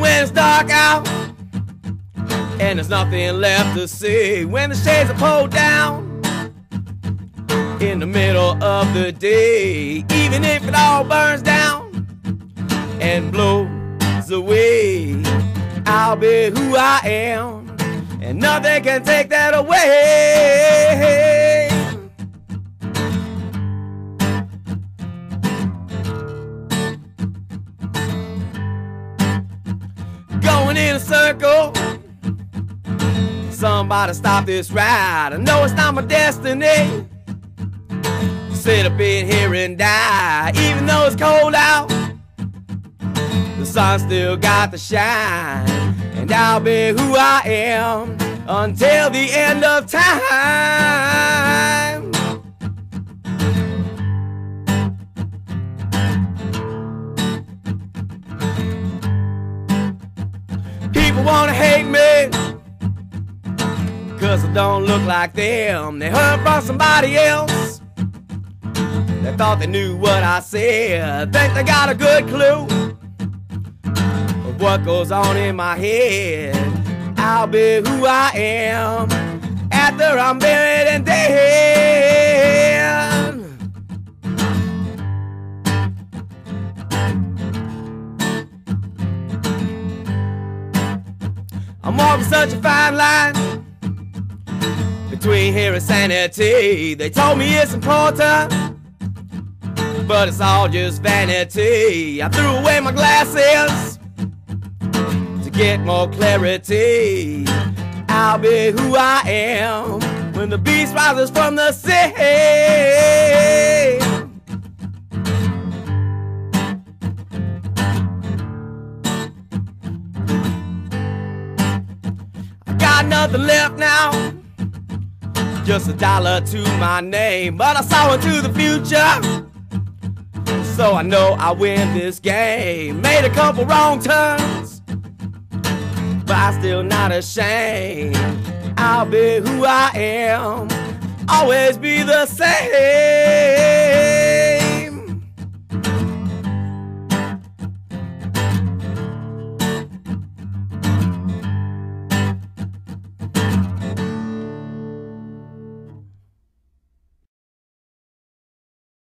when it's dark out and there's nothing left to see. When the shades are pulled down in the middle of the day, even if it all burns down and blows away, I'll be who I am, and nothing can take that away. Going in a circle, somebody stop this ride. I know it's not my destiny, sit up in here and die. Even though it's cold out, the sun still got to shine, and I'll be who I am until the end of time. People wanna hate me 'cause I don't look like them. They heard from somebody else, they thought they knew what I said. Think they got a good clue of what goes on in my head. I'll be who I am after I'm buried and dead. I'm walking such a fine line between here and sanity. They told me it's important, but it's all just vanity. I threw away my glasses to get more clarity. I'll be who I am when the beast rises from the sea. I got nothing left now, just $1 to my name, but I saw into the future, so I know I win this game. Made a couple wrong turns, but I'm still not ashamed. I'll be who I am, always be the same.